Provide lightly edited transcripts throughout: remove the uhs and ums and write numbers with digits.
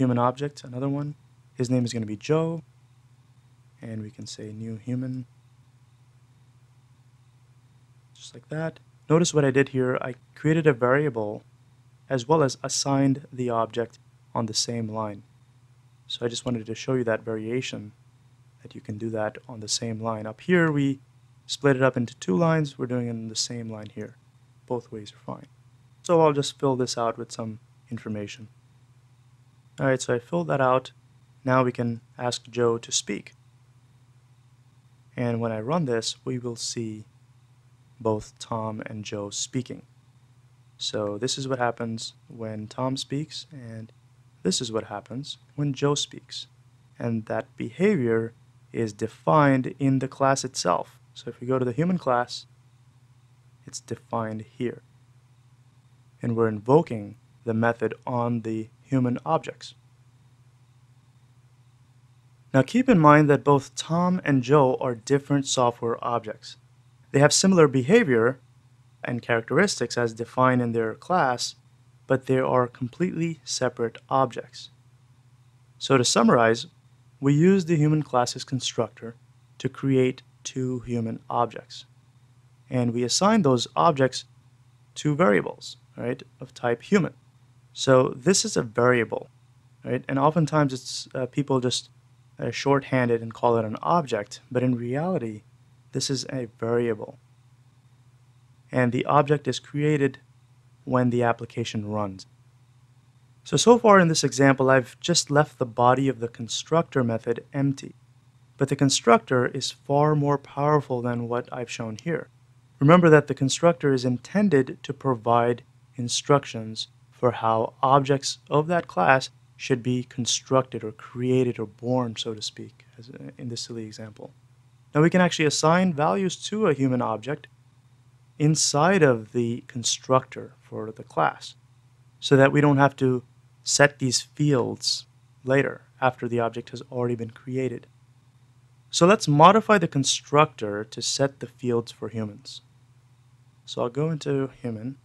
human object, another one. His name is going to be Joe, and we can say new human, just like that. Notice what I did here. I created a variable as well as assigned the object on the same line. So I just wanted to show you that variation, that you can do that on the same line. Up here, we split it up into two lines. We're doing it in the same line here. Both ways are fine. So I'll just fill this out with some information. All right, so I filled that out. Now we can ask Joe to speak. And when I run this, we will see both Tom and Joe speaking. So this is what happens when Tom speaks, and this is what happens when Joe speaks. And that behavior is defined in the class itself. So if we go to the human class, it's defined here. And we're invoking the method on the human objects. Now keep in mind that both Tom and Joe are different software objects. They have similar behavior and characteristics as defined in their class, but they are completely separate objects. So to summarize, we use the human class's constructor to create two human objects. And we assign those objects two variables, right, of type human. So this is a variable, right? And oftentimes it's people just shorthanded and call it an object, but in reality, this is a variable. And the object is created when the application runs. So far in this example, I've just left the body of the constructor method empty. But the constructor is far more powerful than what I've shown here. Remember that the constructor is intended to provide instructions for how objects of that class should be constructed or created or born, so to speak, as in this silly example. Now we can actually assign values to a human object inside of the constructor for the class, so that we don't have to set these fields later after the object has already been created. So let's modify the constructor to set the fields for humans. So I'll go into human,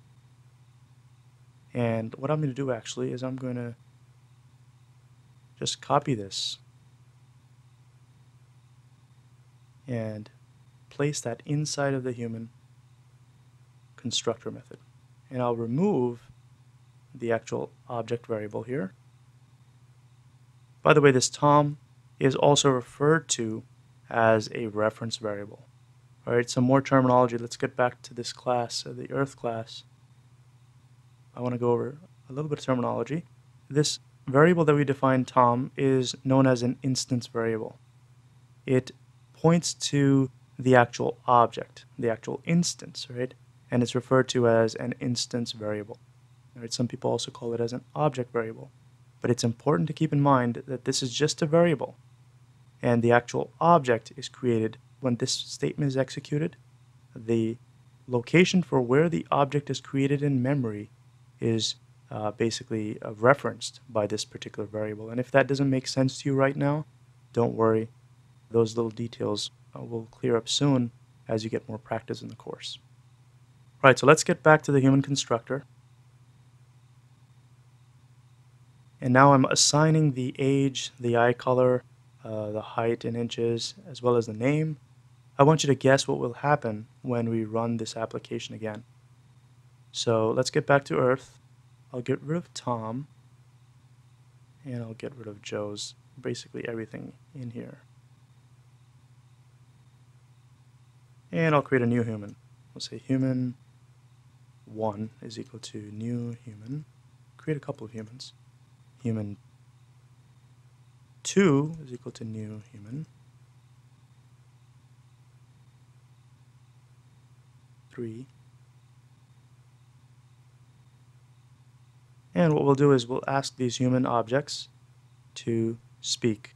and what I'm going to do actually is I'm going to just copy this and place that inside of the human constructor method. And I'll remove the actual object variable here. By the way, this Tom is also referred to as a reference variable. All right, some more terminology. Let's get back to this class, the Earth class. I want to go over a little bit of terminology. This variable that we defined, Tom, is known as an instance variable. It points to the actual object, the actual instance, right? And it's referred to as an instance variable. Right, some people also call it as an object variable, but it's important to keep in mind that this is just a variable, and the actual object is created when this statement is executed. The location for where the object is created in memory is basically referenced by this particular variable. And if that doesn't make sense to you right now, don't worry. Those little details will clear up soon as you get more practice in the course. All right, so let's get back to the human constructor. And now I'm assigning the age, the eye color, the height in inches, as well as the name. I want you to guess what will happen when we run this application again. So let's get back to Earth. I'll get rid of Tom, and I'll get rid of Joe's, basically everything in here. And I'll create a new human. We'll say human 1 is equal to new human. Create a couple of humans. Human 2 is equal to new human. 3. And what we'll do is we'll ask these human objects to speak.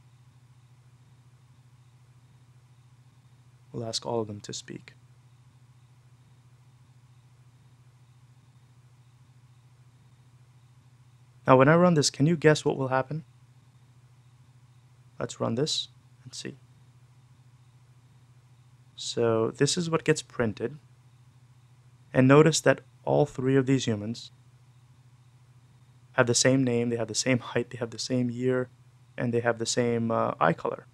We'll ask all of them to speak. Now when I run this, can you guess what will happen? Let's run this and see. So this is what gets printed. And notice that all three of these humans have the same name, they have the same height, they have the same year, and they have the same eye color.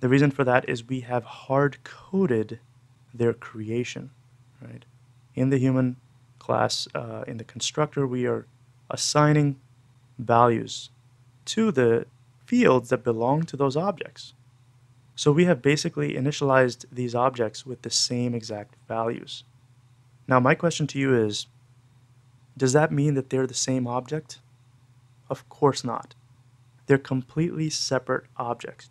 The reason for that is we have hard-coded their creation, right? In the human class, in the constructor, we are assigning values to the fields that belong to those objects. So we have basically initialized these objects with the same exact values. Now my question to you is, does that mean that they're the same object? Of course not. They're completely separate objects.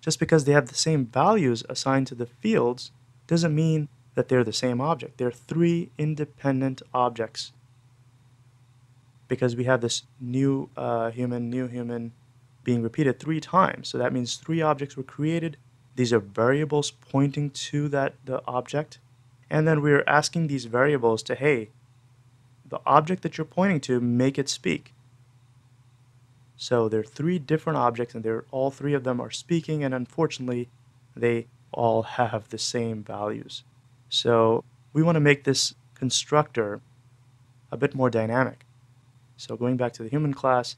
Just because they have the same values assigned to the fields doesn't mean that they're the same object. They're three independent objects. Because we have this new human being repeated three times. So that means three objects were created. These are variables pointing to the object. And then we're asking these variables to, hey, the object that you're pointing to, make it speak. So there are three different objects, and all three of them are speaking, and unfortunately, they all have the same values. So we want to make this constructor a bit more dynamic. So going back to the human class,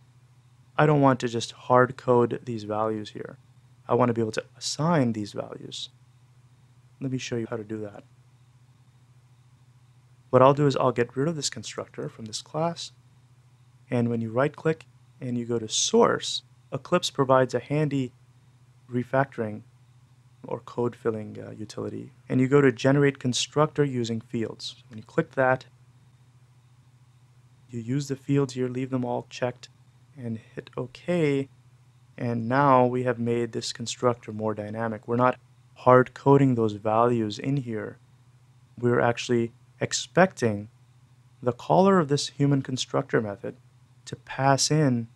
I don't want to just hard code these values here. I want to be able to assign these values. Let me show you how to do that. What I'll do is I'll get rid of this constructor from this class, and when you right click and you go to source, Eclipse provides a handy refactoring or code filling utility, and you go to generate constructor using fields. When you click that, you use the fields here, leave them all checked, and hit OK. And now we have made this constructor more dynamic. We're not hard coding those values in here. We're actually expecting the caller of this human constructor method to pass in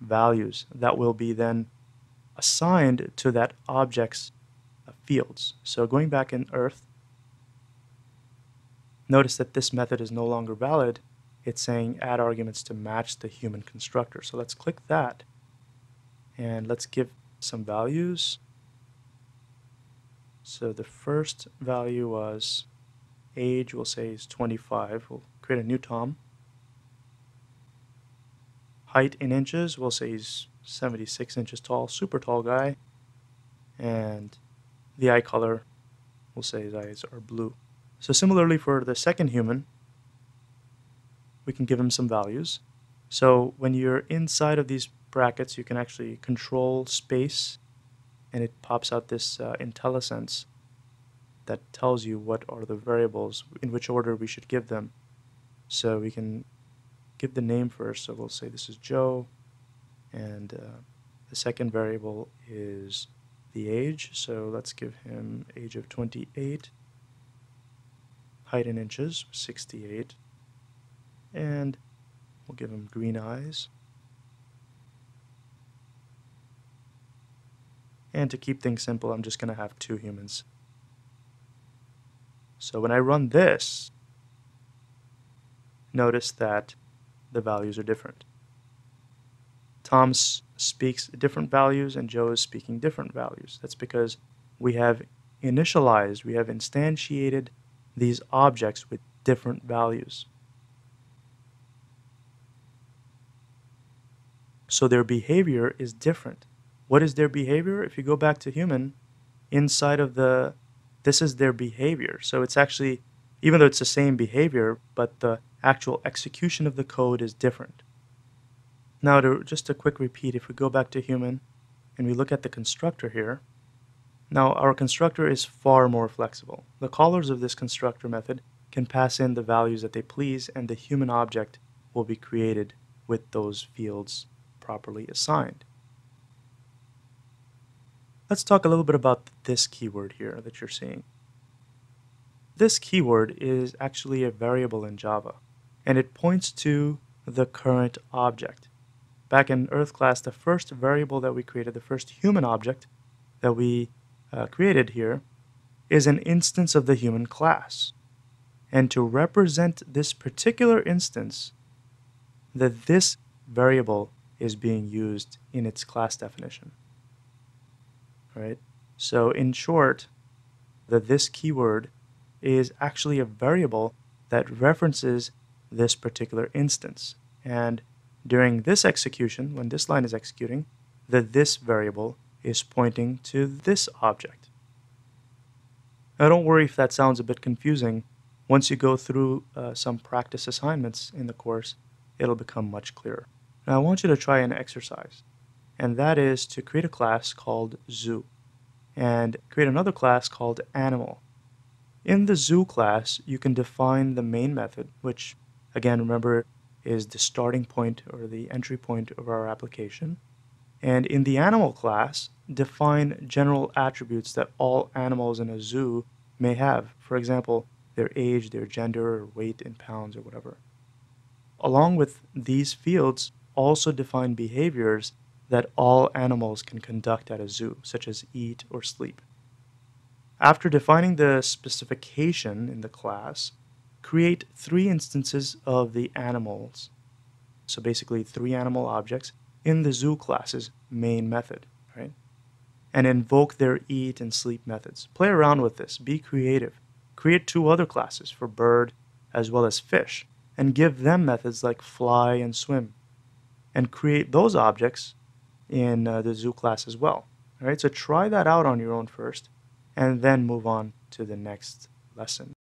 values that will be then assigned to that object's fields. So going back in Earth, notice that this method is no longer valid. It's saying add arguments to match the human constructor. So let's click that, and let's give some values. So the first value was age, we'll say is 25. We'll create a new Tom. Height in inches, we'll say he's 76 inches tall, super tall guy. And the eye color, we'll say his eyes are blue. So similarly for the second human, we can give him some values. So when you're inside of these brackets, you can actually control space, and it pops out this IntelliSense that tells you what are the variables, in which order we should give them. So we can give the name first, so we'll say this is Joe, and the second variable is the age, so let's give him age of 28, height in inches, 68, and we'll give him green eyes. And to keep things simple, I'm just going to have two humans. So when I run this, notice that the values are different. Tom speaks different values, and Joe is speaking different values. That's because we have initialized, we have instantiated these objects with different values. So their behavior is different. What is their behavior? If you go back to human, inside of this is their behavior. So it's actually, even though it's the same behavior, but the actual execution of the code is different. Now, just a quick repeat, if we go back to human and we look at the constructor here, now our constructor is far more flexible. The callers of this constructor method can pass in the values that they please, and the human object will be created with those fields properly assigned. Let's talk a little bit about this keyword here that you're seeing. This keyword is actually a variable in Java, and it points to the current object. Back in Earth class, the first variable that we created, the first human object that we created here, is an instance of the human class. And to represent this particular instance, that this variable is being used in its class definition. All right? So in short, this keyword is actually a variable that references this particular instance. And during this execution, when this line is executing, the this variable is pointing to this object. Now don't worry if that sounds a bit confusing. Once you go through some practice assignments in the course, it'll become much clearer. Now I want you to try an exercise, and that is to create a class called Zoo and create another class called Animal. In the Zoo class, you can define the main method, which again, remember, is the starting point or the entry point of our application. And in the Animal class, define general attributes that all animals in a zoo may have. For example, their age, their gender, or weight in pounds, or whatever. Along with these fields, also define behaviors that all animals can conduct at a zoo, such as eat or sleep. After defining the specification in the class, create 3 instances of the animals. So basically 3 animal objects in the zoo class's main method, right? And invoke their eat and sleep methods. Play around with this, be creative. Create 2 other classes for bird as well as fish, and give them methods like fly and swim, and create those objects in the zoo class as well. All right, so try that out on your own first, and then move on to the next lesson.